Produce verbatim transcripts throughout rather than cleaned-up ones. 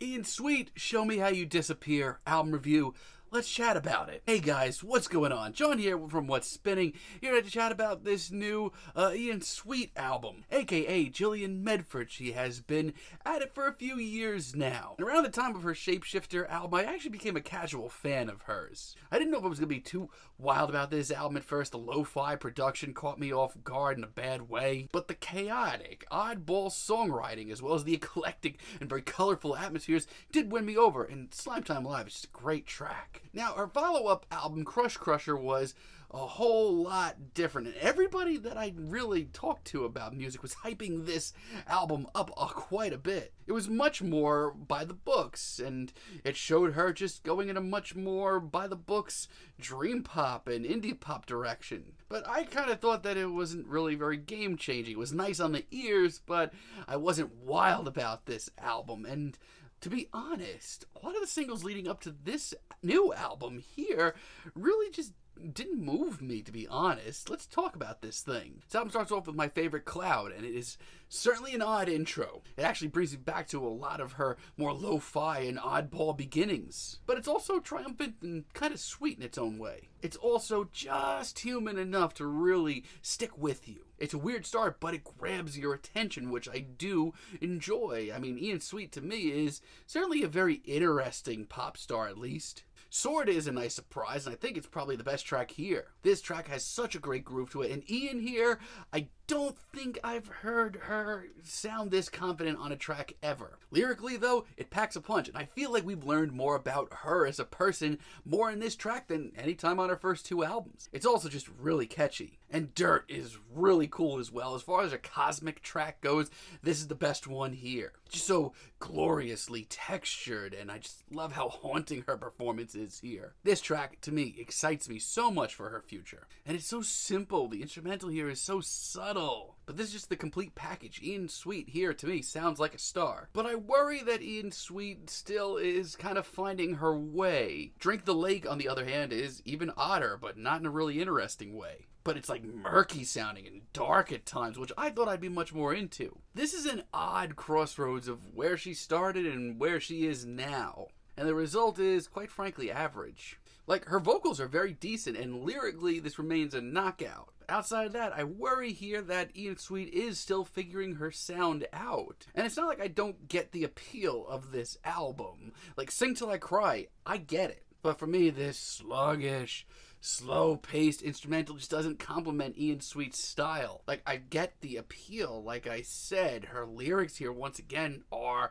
Ian Sweet, Show Me How You Disappear album review. Let's chat about it. Hey guys, what's going on? John here from What's Spinning, here to chat about this new uh, Ian Sweet album, aka Jillian Medford. She has been at it for a few years now. And around the time of her Shapeshifter album, I actually became a casual fan of hers. I didn't know if I was going to be too wild about this album at first. The lo-fi production caught me off guard in a bad way, but the chaotic, oddball songwriting, as well as the eclectic and very colorful atmospheres, did win me over, and Slime Time Live is just a great track. Now, our follow-up album, Crush Crusher, was a whole lot different, and everybody that I really talked to about music was hyping this album up uh, quite a bit. It was much more by the books, and it showed her just going in a much more by the books dream pop and indie pop direction. But I kind of thought that it wasn't really very game-changing. It was nice on the ears, but I wasn't wild about this album. And to be honest, a lot of the singles leading up to this new album here really just didn't move me, to be honest. Let's talk about this thing. This album starts off with my favorite, Cloud, and it is certainly an odd intro. It actually brings me back to a lot of her more lo-fi and oddball beginnings. But it's also triumphant and kind of sweet in its own way. It's also just human enough to really stick with you. It's a weird start, but it grabs your attention, which I do enjoy. I mean, Ian Sweet, to me, is certainly a very interesting pop star, at least. Sword is a nice surprise, and I think it's probably the best track here. This track has such a great groove to it, and Ian here, I don't think I've heard her sound this confident on a track ever. Lyrically, though, it packs a punch, and I feel like we've learned more about her as a person more in this track than any time on her first two albums. It's also just really catchy, and Dirt is really cool as well. As far as a cosmic track goes, this is the best one here. Just so gloriously textured, and I just love how haunting her performance is here. This track, to me, excites me so much for her future, and it's so simple. The instrumental here is so subtle, but this is just the complete package. Ian Sweet here, to me, sounds like a star. But I worry that Ian Sweet still is kind of finding her way. Drink the Lake, on the other hand, is even odder, but not in a really interesting way. But it's like murky sounding and dark at times, which I thought I'd be much more into. This is an odd crossroads of where she started and where she is now. And the result is, quite frankly, average. Like, her vocals are very decent, and lyrically, this remains a knockout. Outside of that, I worry here that Ian Sweet is still figuring her sound out. And it's not like I don't get the appeal of this album. Like, Sing Till I Cry, I get it. But for me, this sluggish, slow-paced instrumental just doesn't complement Ian Sweet's style. Like, I get the appeal. Like I said, her lyrics here, once again, are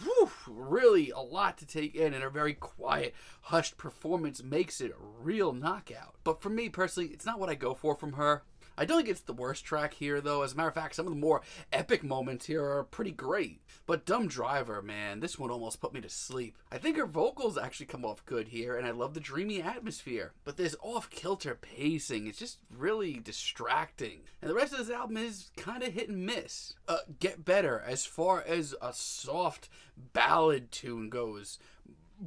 whew, really a lot to take in, and her very quiet, hushed performance makes it a real knockout. But for me, personally, it's not what I go for from her. I don't think it's the worst track here, though. As a matter of fact, some of the more epic moments here are pretty great. But Dumb Driver, man, this one almost put me to sleep. I think her vocals actually come off good here, and I love the dreamy atmosphere. But this off-kilter pacing is just really distracting. And the rest of this album is kind of hit and miss. Uh, Get Better, as far as a soft ballad tune goes,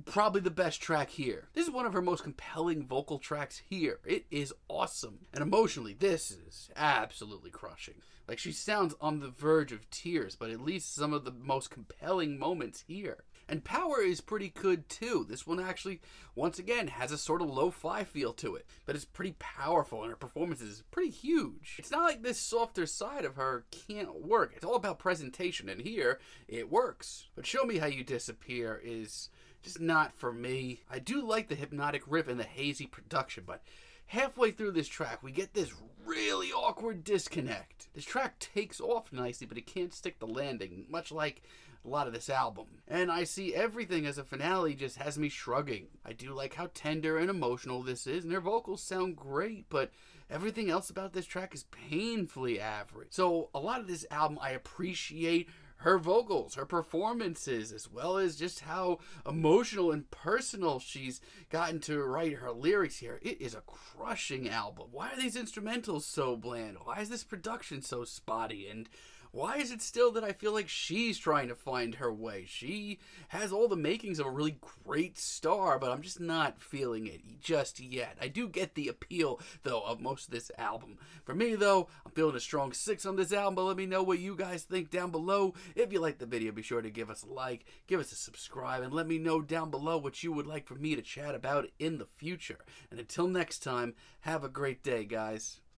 probably the best track here. This is one of her most compelling vocal tracks here. It is awesome. And emotionally, this is absolutely crushing. Like, she sounds on the verge of tears, but at least some of the most compelling moments here. And Power is pretty good too. This one actually, once again, has a sort of lo-fi feel to it, but it's pretty powerful, and her performance is pretty huge. It's not like this softer side of her can't work. It's all about presentation, and here, it works. But Show Me How You Disappear is just not for me. I do like the hypnotic riff and the hazy production, but halfway through this track, we get this really awkward disconnect. This track takes off nicely, but it can't stick the landing, much like a lot of this album. And I See Everything as a finale just has me shrugging. I do like how tender and emotional this is, and her vocals sound great, but everything else about this track is painfully average. So a lot of this album, I appreciate her vocals, her performances, as well as just how emotional and personal she's gotten to write her lyrics here. It is a crushing album. Why are these instrumentals so bland? Why is this production so spotty? And Why is it still that I feel like she's trying to find her way? She has all the makings of a really great star, but I'm just not feeling it just yet. I do get the appeal, though, of most of this album. For me, though, I'm feeling a strong six on this album, but let me know what you guys think down below. If you like the video, be sure to give us a like, give us a subscribe, and let me know down below what you would like for me to chat about in the future. And until next time, have a great day, guys.